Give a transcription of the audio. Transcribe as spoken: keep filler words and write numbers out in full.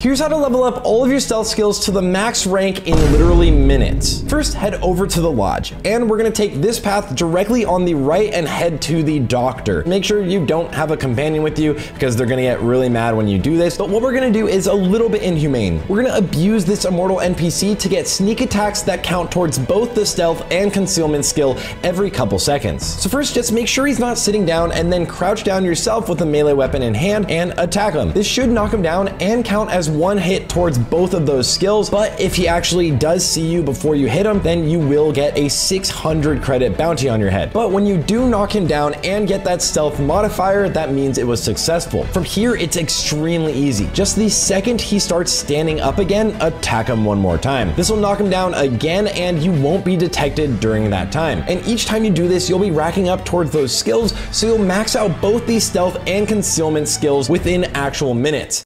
Here's how to level up all of your stealth skills to the max rank in literally minutes. First, head over to the lodge, and we're gonna take this path directly on the right and head to the doctor. Make sure you don't have a companion with you because they're gonna get really mad when you do this, but what we're gonna do is a little bit inhumane. We're gonna abuse this immortal N P C to get sneak attacks that count towards both the stealth and concealment skill every couple seconds. So first, just make sure he's not sitting down and then crouch down yourself with a melee weapon in hand and attack him. This should knock him down and count as one hit towards both of those skills, but if he actually does see you before you hit him, then you will get a six hundred credit bounty on your head. But when you do knock him down and get that stealth modifier, that means it was successful. From here, it's extremely easy. Just the second he starts standing up again, attack him one more time. This will knock him down again, and you won't be detected during that time. And each time you do this, you'll be racking up towards those skills, so you'll max out both the stealth and concealment skills within actual minutes.